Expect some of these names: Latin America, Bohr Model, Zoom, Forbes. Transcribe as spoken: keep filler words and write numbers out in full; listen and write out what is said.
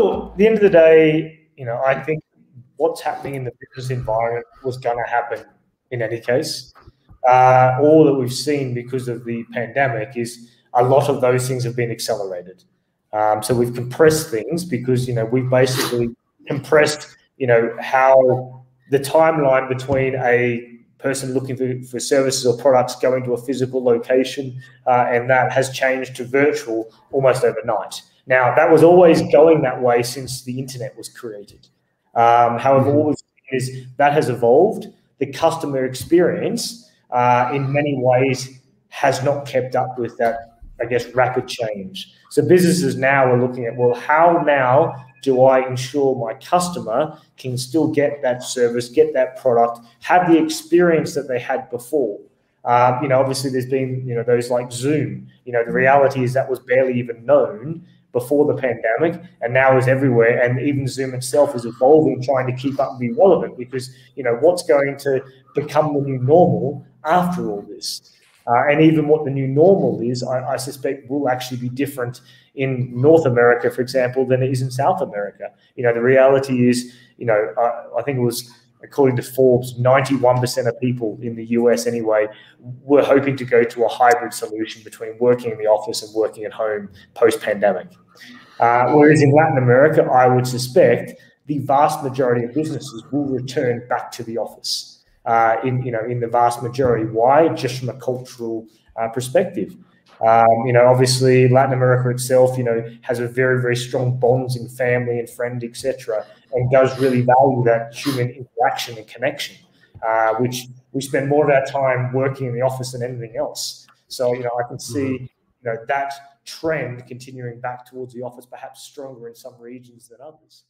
look, at the end of the day, you know, I think what's happening in the business environment was going to happen in any case. Uh, all that we've seen because of the pandemic is a lot of those things have been accelerated. Um, so we've compressed things because, you know, we've basically compressed, you know, how the timeline between a person looking for, for services or products going to a physical location, uh, and that has changed to virtual almost overnight. Now, that was always going that way since the internet was created. Um, however, what we've seen is that has evolved. The customer experience uh, in many ways has not kept up with that, I guess, rapid change. So businesses now are looking at, well, how now do I ensure my customer can still get that service, get that product, have the experience that they had before? Um, you know, obviously there's been, you know, those like Zoom. You know, the reality is that was barely even known before the pandemic, and now is everywhere. And even Zoom itself is evolving, trying to keep up and be relevant, because, you know, what's going to become the new normal after all this? Uh, and even what the new normal is, I, I suspect will actually be different in North America, for example, than it is in South America. You know, the reality is, you know, uh, I think it was, according to Forbes, ninety-one percent of people in the U S anyway were hoping to go to a hybrid solution between working in the office and working at home post-pandemic. Uh, whereas in Latin America, I would suspect the vast majority of businesses will return back to the office. Uh, in you know, in the vast majority, why? Just from a cultural uh, perspective, um, you know, obviously Latin America itself, you know, has a very very strong bonds in family and friend, et cetera, and does really value that human interaction and connection, uh, which we spend more of our time working in the office than anything else. So you know, I can see you know that trend continuing back towards the office, perhaps stronger in some regions than others.